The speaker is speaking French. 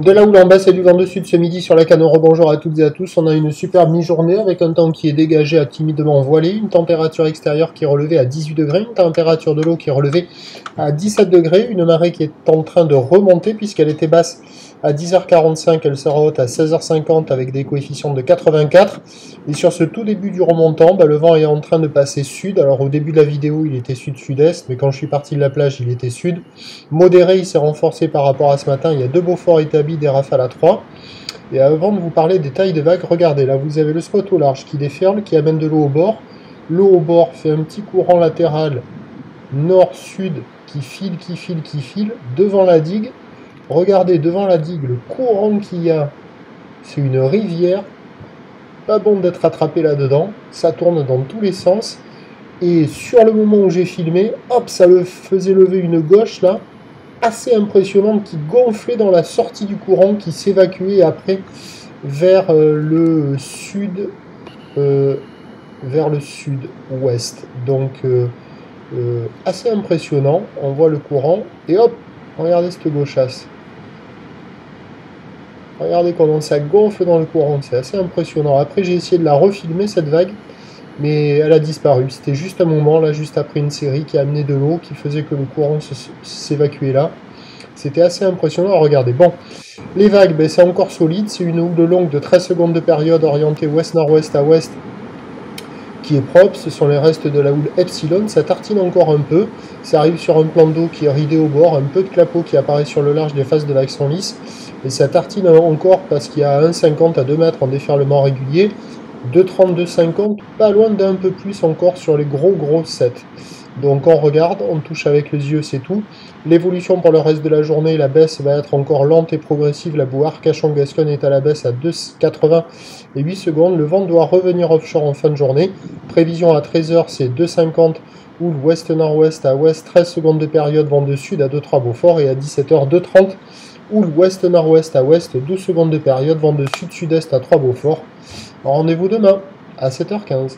De la houle en baisse et du vent de sud ce midi sur la Cannes, rebonjour à toutes et à tous. On a une superbe mi-journée avec un temps qui est dégagé à timidement voilé, une température extérieure qui est relevée à 18 degrés, une température de l'eau qui est relevée à 17 degrés, une marée qui est en train de remonter puisqu'elle était basse à 10h45, elle sera haute à 16h50 avec des coefficients de 84. Et sur ce tout début du remontant, le vent est en train de passer sud. Alors au début de la vidéo, il était sud-sud-est, mais quand je suis parti de la plage, il était sud. Modéré, il s'est renforcé par rapport à ce matin. Il y a deux Beaufort établis, des rafales à 3. Et avant de vous parler des tailles des vagues, regardez, là vous avez le spot au large qui déferle, qui amène de l'eau au bord. L'eau au bord fait un petit courant latéral nord-sud qui file devant la digue. Regardez, devant la digue, le courant qu'il y a, c'est une rivière. Pas bon d'être attrapé là-dedans. Ça tourne dans tous les sens. Et sur le moment où j'ai filmé, hop, ça le faisait lever une gauche, là, assez impressionnante, qui gonflait dans la sortie du courant, qui s'évacuait après vers le sud, vers le sud-ouest. Donc, assez impressionnant. On voit le courant. Et hop, regardez cette gauchasse. Regardez comment ça gonfle dans le courant, c'est assez impressionnant. Après j'ai essayé de la refilmer cette vague, mais elle a disparu. C'était juste un moment, là, juste après une série qui a amené de l'eau, qui faisait que le courant s'évacuait là. C'était assez impressionnant à regarder. Bon, les vagues, c'est encore solide. C'est une houle longue de 13 secondes de période, orientée ouest-nord-ouest à ouest, qui est propre. Ce sont les restes de la houle Epsilon. Ça tartine encore un peu. Ça arrive sur un plan d'eau qui est ridé au bord, un peu de clapot qui apparaît sur le large des faces de l'action lisse. Et ça tartine encore parce qu'il y a 1,50 à 2 mètres en déferlement régulier, 2,32,50, pas loin d'un peu plus encore sur les gros sets. Donc on regarde, on touche avec les yeux, c'est tout. L'évolution pour le reste de la journée, la baisse va être encore lente et progressive. La bouée Arcachon-Gascogne est à la baisse à 2,80 et 8 secondes. Le vent doit revenir offshore en fin de journée. Prévision à 13h, c'est 2,50. Houle ouest-nord-ouest à ouest, 13 secondes de période, vent de sud à 2,3 Beaufort, et à 17h, 2,30. Houle ouest-nord-ouest à ouest, 12 secondes de période, vent de sud-sud-est à 3 Beaufort. Rendez-vous demain à 7h15.